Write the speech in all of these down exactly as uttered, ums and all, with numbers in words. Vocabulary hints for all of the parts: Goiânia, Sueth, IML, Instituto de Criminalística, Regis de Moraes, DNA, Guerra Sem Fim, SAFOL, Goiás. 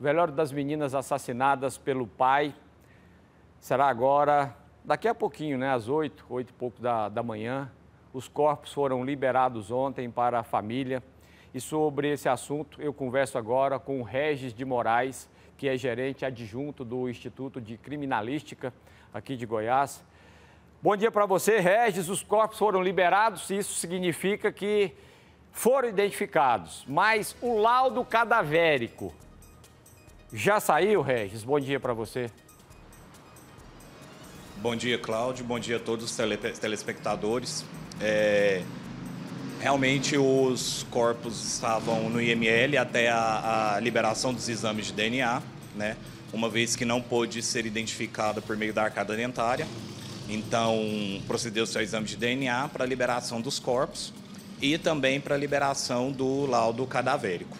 O velório das meninas assassinadas pelo pai será agora, daqui a pouquinho, né, às oito, oito e pouco da, da manhã. Os corpos foram liberados ontem para a família. E sobre esse assunto eu converso agora com o Regis de Moraes, que é gerente adjunto do Instituto de Criminalística aqui de Goiás. Bom dia para você, Regis. Os corpos foram liberados, isso significa que foram identificados. Mas o laudo cadavérico já saiu, Regis? Bom dia para você. Bom dia, Cláudio. Bom dia a todos os telespectadores. É... Realmente, os corpos estavam no I M L até a, a liberação dos exames de D N A, né? Uma vez que não pôde ser identificada por meio da arcada dentária. Então, procedeu-se ao exame de D N A para a liberação dos corpos e também para a liberação do laudo cadavérico.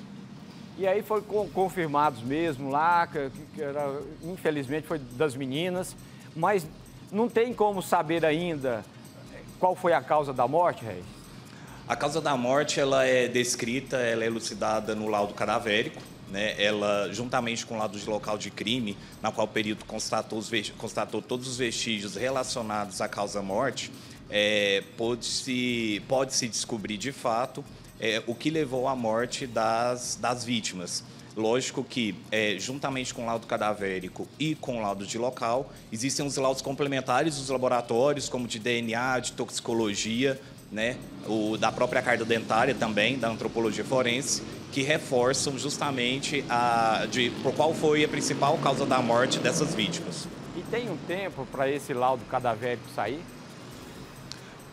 E aí foi confirmados mesmo lá, que era, infelizmente foi das meninas, mas não tem como saber ainda qual foi a causa da morte, Reis? A causa da morte, ela é descrita, ela é elucidada no laudo cadavérico, né? Ela, juntamente com o laudo de local de crime, na qual o perito constatou, os constatou todos os vestígios relacionados à causa morte, é, pode-se, pode-se descobrir de fato é, o que levou à morte das, das vítimas. Lógico que, é, juntamente com o laudo cadavérico e com o laudo de local, existem os laudos complementares dos laboratórios, como de D N A, de toxicologia, né? O, da própria carga dentária também, da antropologia forense, que reforçam justamente a, de, por qual foi a principal causa da morte dessas vítimas. E tem um tempo para esse laudo cadavérico sair?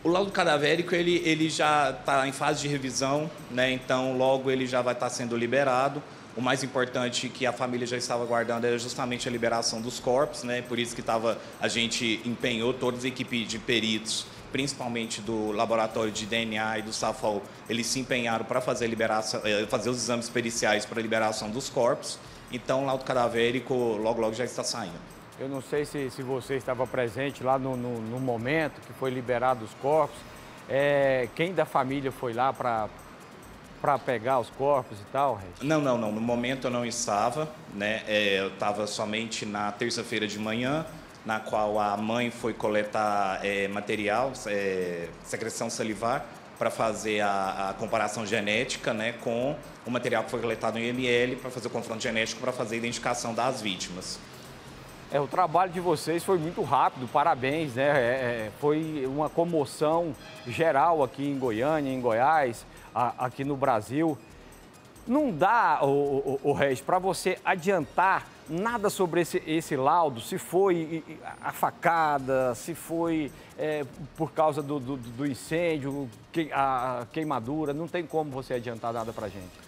O laudo cadavérico ele, ele já está em fase de revisão, né? Então logo ele já vai estar sendo liberado. O mais importante que a família já estava aguardando era justamente a liberação dos corpos, né? Por isso que tava, a gente empenhou toda a equipe de peritos, principalmente do laboratório de D N A e do SAFOL, eles se empenharam para fazer, fazer os exames periciais para a liberação dos corpos. Então, o laudo cadavérico logo, logo já está saindo. Eu não sei se, se você estava presente lá no, no, no momento que foi liberado os corpos. É, quem da família foi lá para... para pegar os corpos e tal, Regis? Não, não, não. No momento eu não estava, né? É, eu estava somente na terça-feira de manhã, na qual a mãe foi coletar é, material, é, secreção salivar, para fazer a, a comparação genética, né, com o material que foi coletado no I M L, para fazer o confronto genético, para fazer a identificação das vítimas. É, o trabalho de vocês foi muito rápido, parabéns, né? É, foi uma comoção geral aqui em Goiânia, em Goiás, a, aqui no Brasil. Não dá, o, o, o Regis, para você adiantar nada sobre esse, esse laudo, se foi a facada, se foi é, por causa do, do, do incêndio, que, a queimadura, não tem como você adiantar nada para a gente.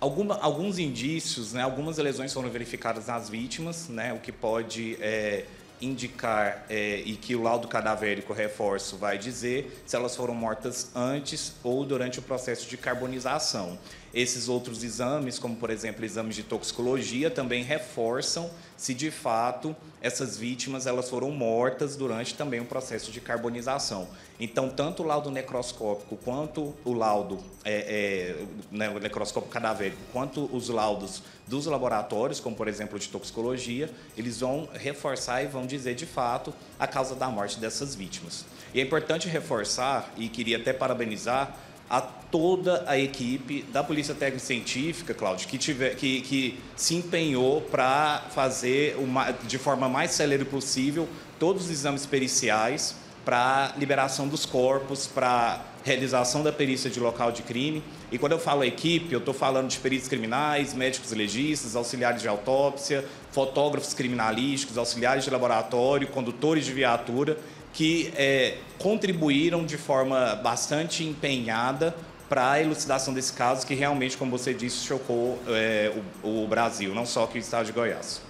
Alguma, alguns indícios, né, algumas lesões foram verificadas nas vítimas, né, o que pode é, indicar é, e que o laudo cadavérico, reforço, vai dizer se elas foram mortas antes ou durante o processo de carbonização. Esses outros exames, como por exemplo exames de toxicologia, também reforçam se de fato essas vítimas elas foram mortas durante também o processo de carbonização. Então, tanto o laudo necroscópico quanto o laudo é, é, né, o necroscópico cadavérico, quanto os laudos dos laboratórios, como por exemplo de toxicologia, eles vão reforçar e vão dizer de fato a causa da morte dessas vítimas. E é importante reforçar, e queria até parabenizar a toda a equipe da Polícia Técnica Científica, Cláudio, que, tiver, que, que se empenhou para fazer uma, de forma mais célere possível todos os exames periciais para liberação dos corpos, para realização da perícia de local de crime. E quando eu falo equipe, eu estou falando de peritos criminais, médicos legistas, auxiliares de autópsia, fotógrafos criminalísticos, auxiliares de laboratório, condutores de viatura, que é, contribuíram de forma bastante empenhada para a elucidação desse caso que realmente, como você disse, chocou é, o, o Brasil, não só aqui o estado de Goiás.